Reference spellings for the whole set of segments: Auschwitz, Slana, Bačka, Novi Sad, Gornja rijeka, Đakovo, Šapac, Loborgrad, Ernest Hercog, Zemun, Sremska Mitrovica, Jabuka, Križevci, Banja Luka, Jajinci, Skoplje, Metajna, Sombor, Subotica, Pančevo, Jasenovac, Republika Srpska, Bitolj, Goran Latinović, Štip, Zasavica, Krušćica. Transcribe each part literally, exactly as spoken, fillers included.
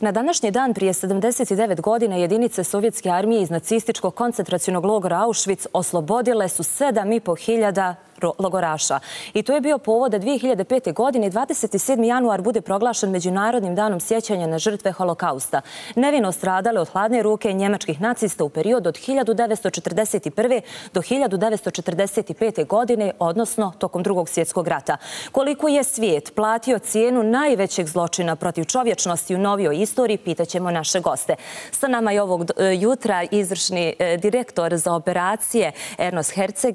Na današnji dan prije sedamdeset devet godina jedinice sovjetske armije iz nacističkog koncentracionog logora Auschwitz oslobodile su sedam i po hiljada logoraša. I to je bio povod da dve hiljade pete. godine dvadeset sedmi januar bude proglašen Međunarodnim danom sjećanja na žrtve Holokausta. Nevino stradale od hladne ruke njemačkih nacista u periodu od hiljadu devetsto četrdeset prve. do hiljadu devetsto četrdeset pete. godine, odnosno tokom Drugog svjetskog rata. Koliko je svijet platio cijenu najvećeg zločina protiv čovječnosti u novijoj istoriji, pitaćemo naše goste. Sa nama je ovog jutra izvršni direktor za operacije Ernest Hercog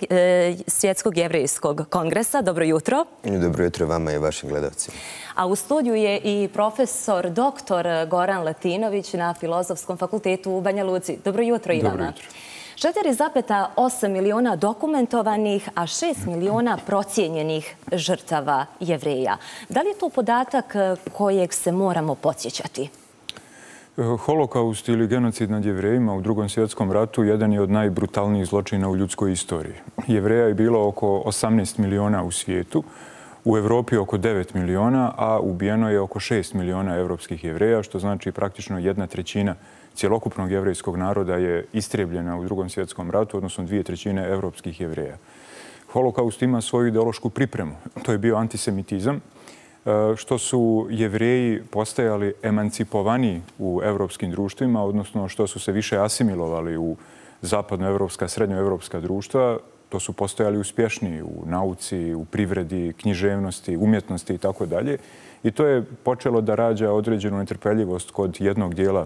Svjetskog jevrijskog kongresa. Dobro jutro. Dobro jutro vama i vašim gledalcima. A u studiju je i profesor doktor Goran Latinović na Filozofskom fakultetu u Banja Luci. Dobro jutro i vama. Dobro jutro. četiri zarez osam miliona dokumentovanih, a šest miliona procijenjenih žrtava Jevreja. Da li je to podatak kojeg se moramo podsjećati? Holokaust ili genocid nad Jevrejima u Drugom svjetskom ratu jedan je od najbrutalnijih zločina u ljudskoj istoriji. Jevreja je bilo oko osamnaest miliona u svijetu, u Evropi oko devet miliona, a ubijeno je oko šest miliona evropskih Jevreja, što znači praktično jedna trećina cjelokupnog jevrejskog naroda je istrijebljena u Drugom svjetskom ratu, odnosno dvije trećine evropskih Jevreja. Holokaust ima svoju ideološku pripremu. To je bio antisemitizam, što su Jevreji postajali emancipovaniji u evropskim društvima, odnosno što su se više asimilovali u zapadnoevropska, srednjoevropska društva. To su postojali uspješniji u nauci, u privredi, književnosti, umjetnosti itd. I to je počelo da rađa određenu netrpeljivost kod jednog dijela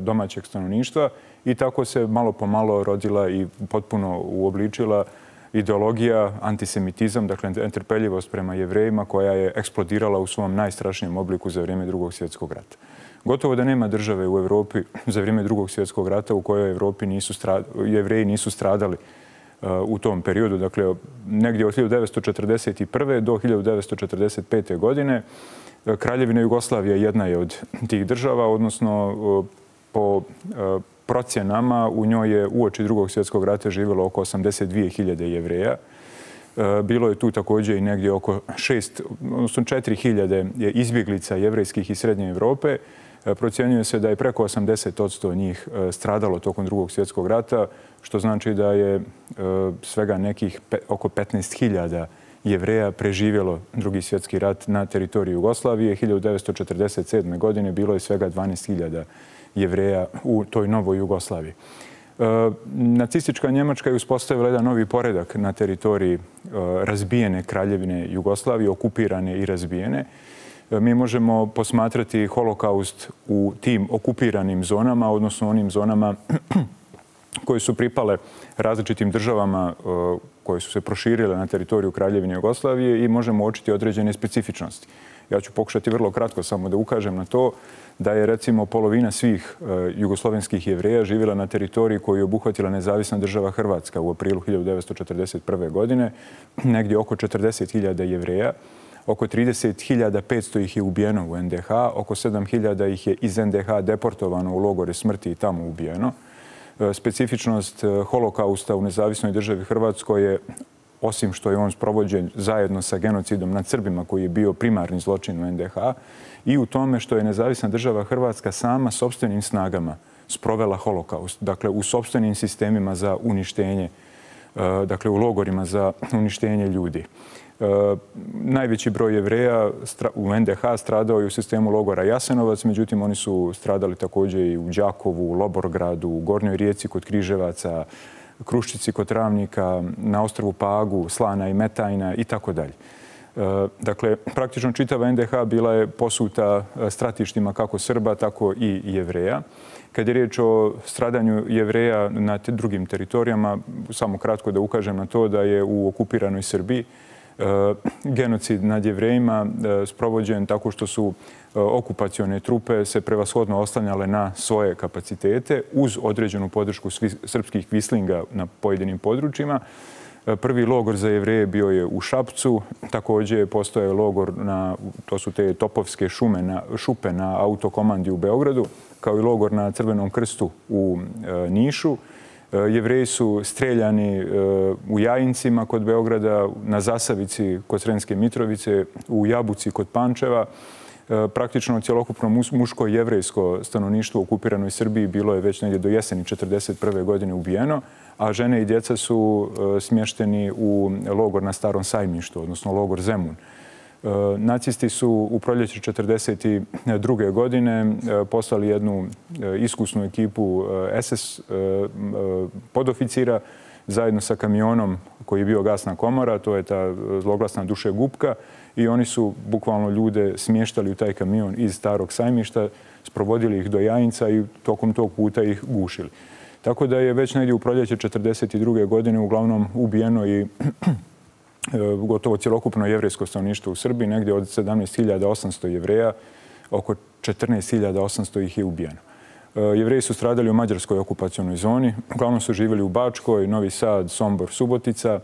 domaćeg stanovništva i tako se malo po malo rodila i potpuno uobličila ideologija, antisemitizam, dakle netrpeljivost prema Jevrejima koja je eksplodirala u svom najstrašnijem obliku za vrijeme Drugog svjetskog rata. Gotovo da nema države u Evropi za vrijeme Drugog svjetskog rata u kojoj Evropi nisu stradali, Jevreji nisu stradali u tom periodu, dakle negdje od hiljadu devetsto četrdeset prve. do hiljadu devetsto četrdeset pete. godine. Kraljevina Jugoslavija jedna je od tih država, odnosno po procjenama u njoj je uoči Drugog svjetskog rata živjelo oko osamdeset dvije hiljade Jevreja. Bilo je tu također i negdje oko četiri hiljade izbjeglica jevrejskih i Srednje Evrope. Procjenjuje se da je preko osamdeset posto njih stradalo tokom Drugog svjetskog rata, što znači da je svega nekih oko petnaest hiljada Jevreja preživjelo Drugi svjetski rat na teritoriju Jugoslavije. hiljadu devetsto četrdeset sedme. godine bilo je svega dvanaest hiljada Jevreja u toj novoj Jugoslaviji. Nacistička Njemačka je uspostavila jedan novi poredak na teritoriji razbijene kraljevine Jugoslavije, okupirane i razbijene. Mi možemo posmatrati Holokaust u tim okupiranim zonama, odnosno onim zonama koje su pripale različitim državama koje su se proširile na teritoriju Kraljevine Jugoslavije i možemo uočiti određene specifičnosti. Ja ću pokušati vrlo kratko samo da ukažem na to da je recimo polovina svih jugoslovenskih Jevreja živjela na teritoriji koju je obuhvatila nezavisna država Hrvatska u aprilu hiljadu devetsto četrdeset prve. godine, negdje oko četrdeset hiljada Jevreja. Oko trideset hiljada petsto ih je ubijeno u en de ha, oko sedam hiljada ih je iz en de ha deportovano u logore smrti i tamo ubijeno. Specifičnost Holokausta u nezavisnoj državi Hrvatskoj je, osim što je on sprovođen zajedno sa genocidom nad Srbima koji je bio primarni zločin u en de ha, i u tome što je nezavisna država Hrvatska sama sopstvenim snagama sprovela Holokaust, dakle u sopstvenim sistemima za uništenje, dakle u logorima za uništenje ljudi. Najveći broj Jevreja u en de ha stradao je u sistemu logora Jasenovac, međutim oni su stradali također i u Đakovu, u Loborgradu, u Gornjoj rijeci kod Križevaca, Krušćici kod Travnika, na ostrvu Pagu, Slana i Metajna itd. Dakle, praktično čitava en de ha bila je posuta stratištima kako Srba, tako i Jevreja. Kad je riječ o stradanju Jevreja na drugim teritorijama, samo kratko da ukažem na to da je u okupiranoj Srbiji genocid nad Jevrejima sprovođen tako što su okupacione trupe se prevashodno oslanjale na svoje kapacitete uz određenu podršku srpskih kvislinga na pojedinim područjima. Prvi logor za Jevreje bio je u Šapcu, također je postojao logor na, to su te topovske šume na, šupe na autokomandi u Beogradu, kao i logor na Crvenom krstu u Nišu. Jevreji su streljani u Jajincima kod Beograda, na Zasavici kod Sremske Mitrovice, u Jabuci kod Pančeva. praktično cjelokupno muško i jevrejsko stanovništvo u okupiranoj Srbiji bilo je već negdje do jeseni četrdeset prve godine ubijeno, a žene i djeca su smješteni u logor na Starom Sajmištu, odnosno logor Zemun. Nacisti su u proljeće četrdeset druge godine poslali jednu iskusnu ekipu es es podoficira zajedno sa kamionom koji je bio gasna komora, to je ta zloglasna dušegupka, i oni su bukvalno ljude smještali u taj kamion iz Starog Sajmišta, sprovodili ih do Jajinca i tokom tog puta ih gušili. Tako da je već negdje u proljeće četrdeset druge godine uglavnom ubijeno i gotovo cjelokupno jevrejsko stanovništvo u Srbiji, negdje od sedamnaest hiljada osamsto Jevreja, oko četrnaest hiljada osamsto ih je ubijeno. Jevreji su stradali u mađarskoj okupacionoj zoni, uglavnom su živjeli u Bačkoj, Novi Sad, Sombor, Subotica.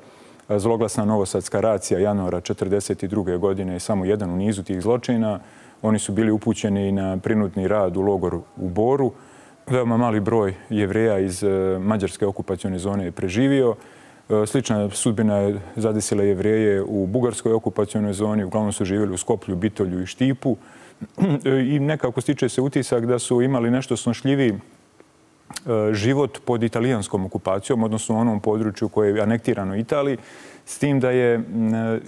Zloglasna novosadska racija januara četrdeset druge godine je samo jedan u nizu tih zločina. Oni su bili upućeni na prinudni rad u logor u Boru. Veoma mali broj Jevreja iz mađarske okupacione zone je preživio. Slična sudbina je zadesila Jevreje u bugarskoj okupacionoj zoni. Uglavnom su živjeli u Skoplju, Bitolju i Štipu. I nekako stiče se utisak da su imali nešto snošljiviji život pod italijanskom okupacijom, odnosno u onom području koje je anektirano Italiji, s tim da je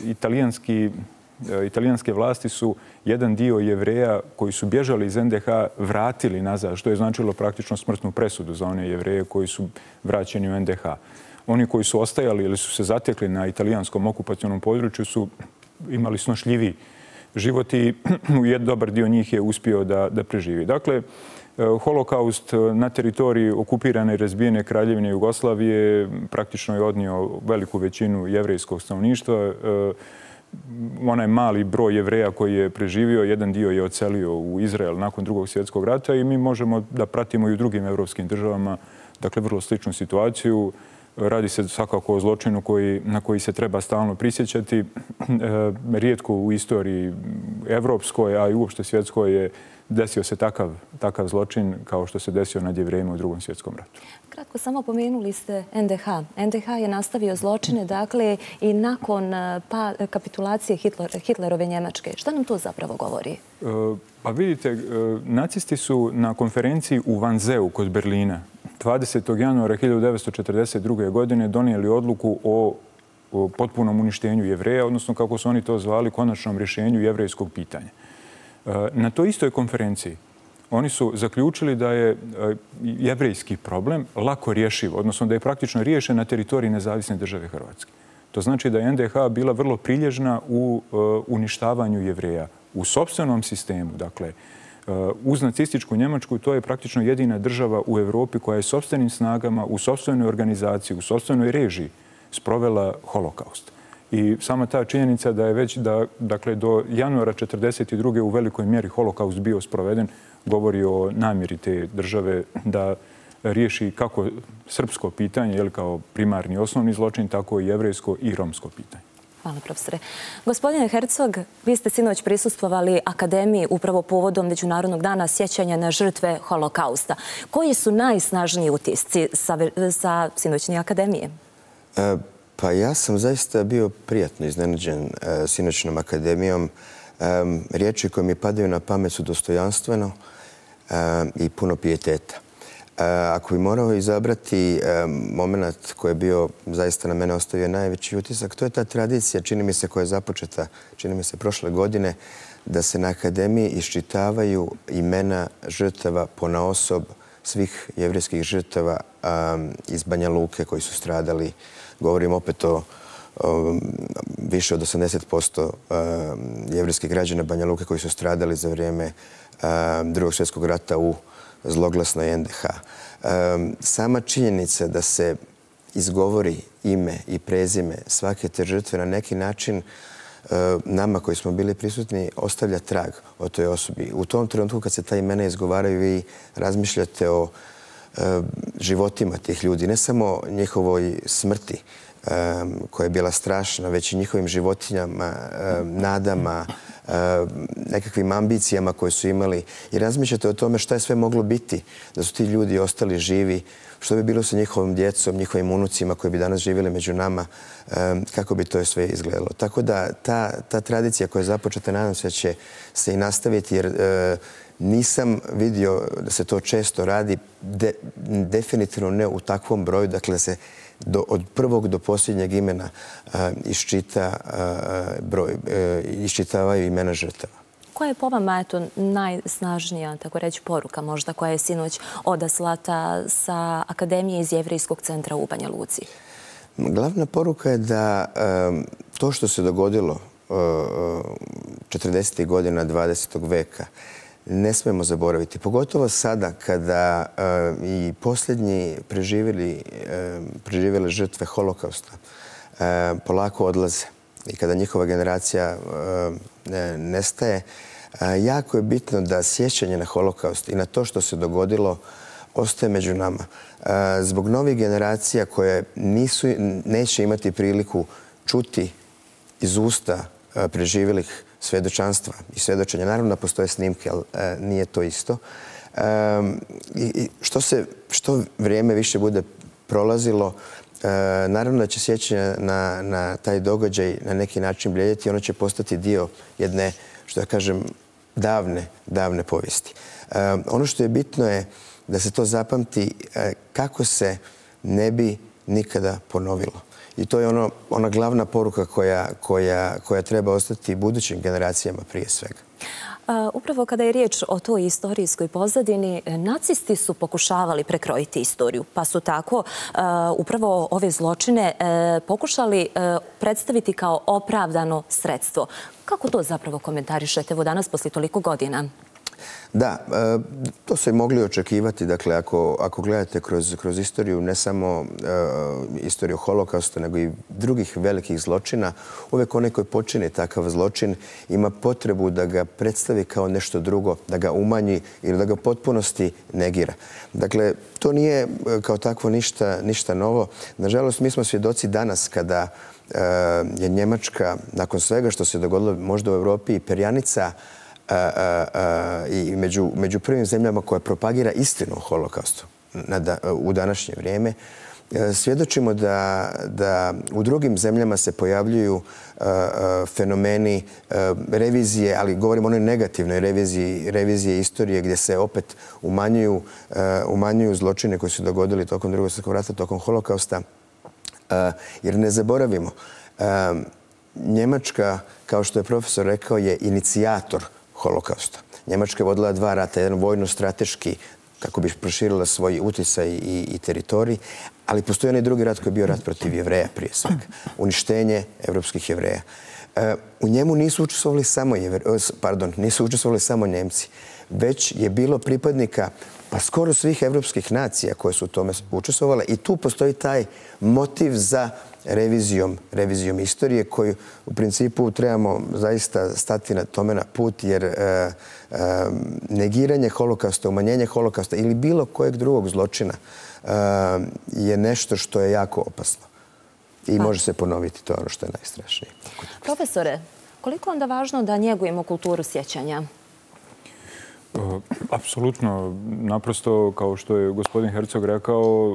italijanski, italijanske vlasti su jedan dio Jevreja koji su bježali iz en de ha vratili nazad, što je značilo praktično smrtnu presudu za one Jevreje koji su vraćeni u en de ha. Oni koji su ostajali ili su se zatekli na italijanskom okupacionom području su imali snošljiviji život i dobar dio njih je uspio da, da preživi. Dakle, holokaust na teritoriji okupirane i razbijene Kraljevine Jugoslavije praktično je odnio veliku većinu jevrejskog stanovništva. Onaj mali broj Jevreja koji je preživio, jedan dio je odselio u Izrael nakon Drugog svjetskog rata i mi možemo da pratimo i u drugim evropskim državama, dakle, vrlo sličnu situaciju. Radi se svakako o zločinu koji, na koji se treba stalno prisjećati. E, rijetko u istoriji evropskoj, a i uopšte svjetskoj je desio se takav, takav zločin kao što se desio nad Jevrejima u Drugom svjetskom ratu. Kratko, samo pomenuli ste en de ha. en de ha je nastavio zločine, dakle, i nakon pa, kapitulacije Hitler, Hitlerove Njemačke. Šta nam to zapravo govori? E, pa vidite, e, nacisti su na konferenciji u Vanzeju kod Berlina dvadesetog januara hiljadu devetsto četrdeset druge godine donijeli odluku o potpunom uništenju Jevreja, odnosno kako su oni to zvali, konačnom rješenju jevrejskog pitanja. Na toj istoj konferenciji oni su zaključili da je jevrejski problem lako rješiv, odnosno da je praktično riješen na teritoriji Nezavisne države Hrvatske. To znači da je en de ha bila vrlo prilježna u uništavanju Jevreja u sopstvenom sistemu, dakle, uz nacističku Njemačku, to je praktično jedina država u Evropi koja je sopstvenim snagama, u sopstvenoj organizaciji, u sopstvenoj režiji sprovela holokaust. I sama ta činjenica da je već da, dakle, do januara četrdeset druge u velikoj mjeri holokaust bio sproveden govori o namjeri te države da riješi kako srpsko pitanje, jel, kao primarni osnovni zločin, tako i jevrejsko i romsko pitanje. Hvala, profesore. Gospodine Hercog, vi ste sinoć prisustvovali Akademiji upravo povodom Međunarodnog dana sjećanja na žrtve holokausta. Koji su najsnažniji utisci sa, sa sinoćnje Akademije? E, pa ja sam zaista bio prijatno iznenađen e, sinoćnom Akademijom. E, riječi koje mi padaju na pamet su dostojanstveno e, i puno pijeteta. E, ako bi morao izabrati e, moment koji je bio zaista na mene ostavio najveći utisak, to je ta tradicija, čini mi se, koja je započeta, čini mi se, prošle godine, da se na Akademiji iščitavaju imena žrtava ponaosob svih jevrijskih žrtava um, iz Banja Luke koji su stradali. Govorim opet o um, više od osamdeset posto um, jevrijskih građana Banja Luke koji su stradali za vrijeme um, Drugog svjetskog rata u zloglasno je en de ha. Um, sama činjenica da se izgovori ime i prezime svake te žrtve na neki način uh, nama koji smo bili prisutni ostavlja trag o toj osobi. U tom trenutku kad se ta imena izgovaraju vi razmišljate o uh, životima tih ljudi, ne samo njihovoj smrti um, koja je bila strašna, već i njihovim životinjama, um, nadama, nekakvim ambicijama koje su imali i razmišljate o tome šta je sve moglo biti da su ti ljudi ostali živi, što bi bilo sa njihovom djecom, njihovim unucima koji bi danas živjeli među nama, kako bi to sve izgledalo. Tako da ta tradicija koja je započeta, nadam se, će se i nastaviti jer nisam vidio da se to često radi, definitivno ne u takvom broju, dakle da se od prvog do posljednjeg imena iščitavaju imena žrtava. Koja je po vama najsnažnija, tako reći, poruka možda koja je sinoć odaslata sa Akademije iz Jevrijskog centra u Banja Luci? Glavna poruka je da to što se dogodilo četrdesetih godina dvadesetog veka ne smemo zaboraviti. Pogotovo sada kada i posljednji preživjeli žrtve Holokausta polako odlaze i kada njihova generacija nestaje, jako je bitno da sjećanje na Holokaust i na to što se dogodilo ostaje među nama. Zbog novih generacija koje neće imati priliku čuti iz usta preživjelih svedočanstva i svedočenja. Naravno, postoje snimke, ali nije to isto. Što vrijeme više bude prolazilo, naravno da će sjećanje na taj događaj na neki način bljediti i ono će postati dio jedne, što ja kažem, davne, davne povijesti. Ono što je bitno je da se to zapamti kako se ne bi nikada ponovilo. I to je ona glavna poruka koja treba ostati budućim generacijama prije svega. Upravo kada je riječ o toj istorijskoj pozadini, nacisti su pokušavali prekrojiti istoriju, pa su tako upravo ove zločine pokušali predstaviti kao opravdano sredstvo. Kako to zapravo komentarišete evo danas posle toliko godina? Da, to se mogli očekivati. Dakle, ako gledate kroz istoriju, ne samo istoriju Holokausta, nego i drugih velikih zločina, uvijek onaj koji počini takav zločin ima potrebu da ga predstavi kao nešto drugo, da ga umanji ili da ga potpunosti negira. Dakle, to nije kao takvo ništa novo. Nažalost, mi smo svjedoci danas kada je Njemačka, nakon svega što se dogodilo možda u Evropi, perjanica i među prvim zemljama koja propagira istinu o Holokaustu u današnje vrijeme, svjedočimo da u drugim zemljama se pojavljuju fenomeni revizije, ali govorimo o onoj negativnoj reviziji istorije gdje se opet umanjuju zločine koje su dogodili tokom Drugog svjetskog rata, tokom Holokausta. Jer ne zaboravimo, Njemačka, kao što je profesor rekao, je inicijator Holokausta. Njemačka je vodila dva rata, jedan vojno-strateški, kako bi proširila svoj uticaj i teritorij, ali postoji onaj drugi rat koji je bio rat protiv Jevreja prije svega. Uništenje evropskih Jevreja. U njemu nisu učestvovali samo pardon, nisu učestvovali samo Njemci, već je bilo pripadnika pa skoro svih evropskih nacija koje su u tome učestvovale i tu postoji taj motiv za revizijom istorije koju u principu trebamo zaista stati na tome na put jer negiranje Holokausta, umanjenje Holokausta ili bilo kojeg drugog zločina je nešto što je jako opasno i može se ponoviti, to je ono što je najstrašnije. Profesore, koliko je onda važno da njegujemo kulturu sjećanja? Apsolutno. Naprosto, kao što je gospodin Hercog rekao,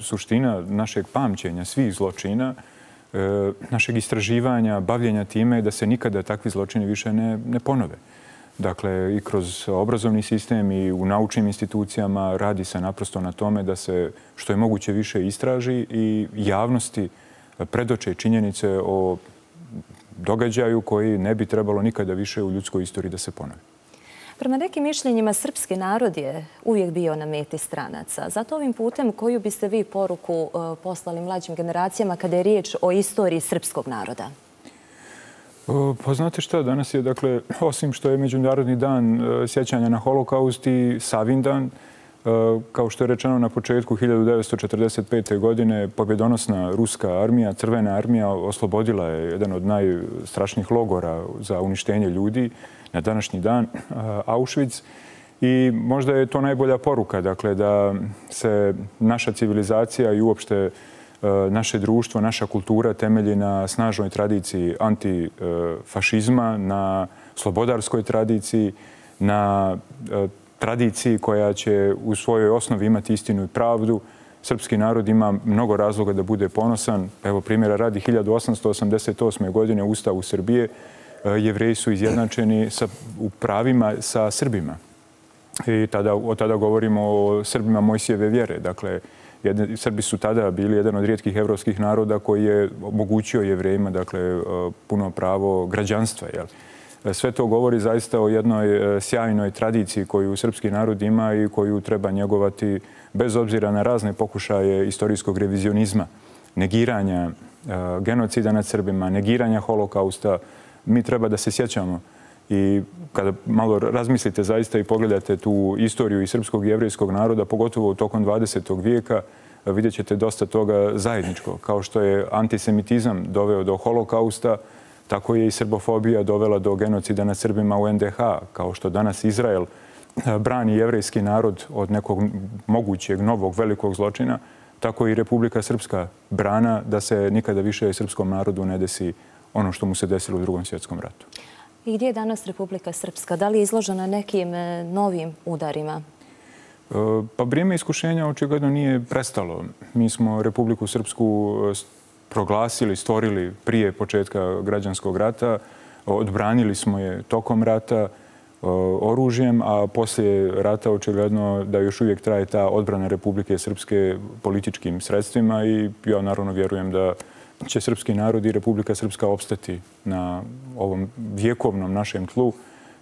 suština našeg pamćenja svih zločina, našeg istraživanja, bavljenja time je da se nikada takvi zločini više ne ponove. Dakle, i kroz obrazovni sistem i u naučnim institucijama radi se naprosto na tome da se što je moguće više istraži i javnosti predoče činjenice o događaju koji ne bi trebalo nikada više u ljudskoj istoriji da se ponove. Prema nekim mišljenjima, srpski narod je uvijek bio na meti stranaca. Zato ovim putem koju biste vi poruku poslali mlađim generacijama kada je riječ o istoriji srpskog naroda? Pa znate šta, danas je, dakle, osim što je Međunarodni dan sjećanja na Holokaust i Savindan, kao što je rečeno na početku hiljadu devetsto četrdeset pete. godine, pobjedonosna ruska armija, Crvena armija, oslobodila je jedan od najstrašnijih logora za uništenje ljudi na današnji dan, Auschwitz. I možda je to najbolja poruka, dakle, da se naša civilizacija i uopšte naše društvo, naša kultura temelji na snažnoj tradiciji antifašizma, na slobodarskoj tradiciji, na tradiciji koja će u svojoj osnovi imati istinu i pravdu. Srpski narod ima mnogo razloga da bude ponosan. Evo primjera radi, hiljadu osamsto osamdeset osme. godine Ustavu Srbije Jevreji su izjednačeni sa, u pravima sa Srbima. I tada, od tada govorimo o Srbima Mojsijeve vjere. Dakle, jedne, Srbi su tada bili jedan od rijetkih evropskih naroda koji je omogućio Jevrejima, dakle, puno pravo građanstva. Jel? Sve to govori zaista o jednoj sjajnoj tradiciji koju srpski narod ima i koju treba njegovati bez obzira na razne pokušaje istorijskog revizionizma, negiranja genocida nad Srbima, negiranja holokausta. Mi treba da se sjećamo i kada malo razmislite zaista i pogledate tu istoriju i srpskog i jevrijskog naroda, pogotovo tokom dvadesetog. vijeka, vidjet ćete dosta toga zajedničko. Kao što je antisemitizam doveo do holokausta, tako je i srbofobija dovela do genocida nad Srbima u en de ha, kao što danas Izrael brani jevrijski narod od nekog mogućeg novog velikog zločina, tako i Republika Srpska brana da se nikada više srpskom narodu ne desi ono što mu se desilo u Drugom svjetskom ratu. I gdje je danas Republika Srpska? Da li je izložena nekim novim udarima? Pa vrijeme iskušenja očigledno nije prestalo. Mi smo Republiku Srpsku proglasili, stvorili prije početka građanskog rata, odbranili smo je tokom rata oružjem, a poslije rata očigledno da još uvijek traje ta odbrana Republike Srpske političkim sredstvima i ja naravno vjerujem da će srpski narod i Republika Srpska opstati na ovom vjekovnom našem tlu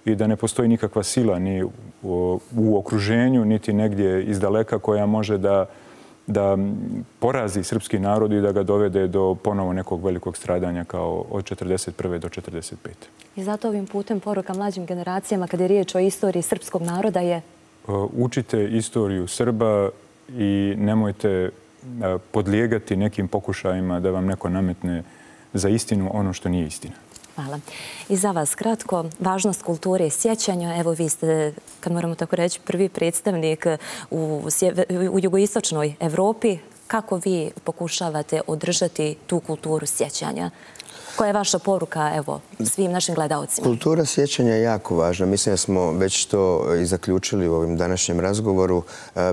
i da ne postoji nikakva sila ni u okruženju, niti negdje iz daleka koja može da, da porazi srpski narod i da ga dovede do ponovo nekog velikog stradanja kao od četrdeset prve. do četrdeset pete. I zato ovim putem poruka mlađim generacijama kada je riječ o istoriji srpskog naroda je? Učite istoriju Srba i nemojte podlijegati nekim pokušajima da vam neko nametne za istinu ono što nije istina. Hvala. I za vas kratko, važnost kulture i sjećanja. Evo vi ste, kad moramo tako reći, prvi predstavnik u, u jugoistočnoj Evropi. Kako vi pokušavate održati tu kulturu sjećanja? Koja je vaša poruka evo, svim našim gledalcima? Kultura sjećanja je jako važna. Mislim da smo već to i zaključili u ovom današnjem razgovoru.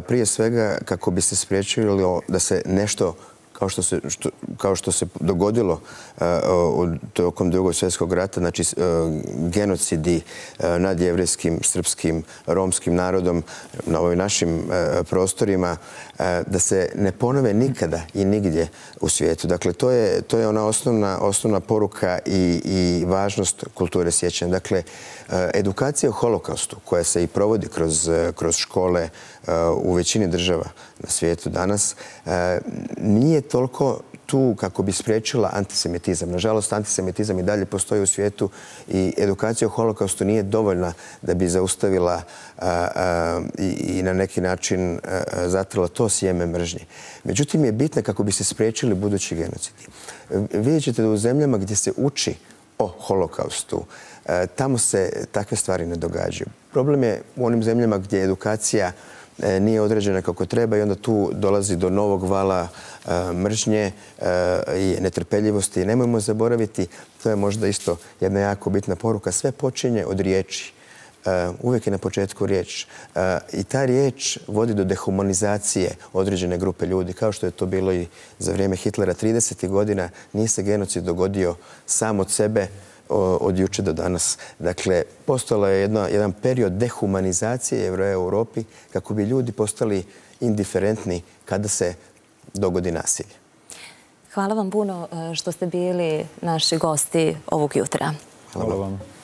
Prije svega kako bi se spriječilo da se nešto Kao što, se, što, kao što se dogodilo uh, tokom Drugog svjetskog rata, znači uh, genocidi uh, nad jevrijskim, srpskim, romskim narodom na ovim našim uh, prostorima, uh, da se ne ponove nikada i nigdje u svijetu. Dakle, to je, to je ona osnovna, osnovna poruka i, i važnost kulture sjećanja. Dakle, uh, edukacija o holokaustu koja se i provodi kroz, uh, kroz škole uh, u većini država na svijetu danas, uh, nije toliko tu kako bi spriječila antisemitizam. Nažalost, antisemitizam i dalje postoji u svijetu i edukacija o holokaustu nije dovoljna da bi zaustavila a, a, i, i na neki način a, a, zatrla to sjeme mržnje. Međutim, je bitna kako bi se spriječili budući genocidi. Vidjet ćete da u zemljama gdje se uči o holokaustu, a, tamo se takve stvari ne događaju. Problem je u onim zemljama gdje je edukacija nije određena kako treba i onda tu dolazi do novog vala e, mržnje e, i netrpeljivosti. Nemojmo zaboraviti, to je možda isto jedna jako bitna poruka, sve počinje od riječi. E, uvijek je na početku riječ. E, I ta riječ vodi do dehumanizacije određene grupe ljudi, kao što je to bilo i za vrijeme Hitlera tridesetih godina. Nije se genocid dogodio sam od sebe, od juče do danas. Dakle, postalo je jedna, jedan period dehumanizacije Jevreja u Europi kako bi ljudi postali indiferentni kada se dogodi nasilje. Hvala vam puno što ste bili naši gosti ovog jutra. Hvala vam.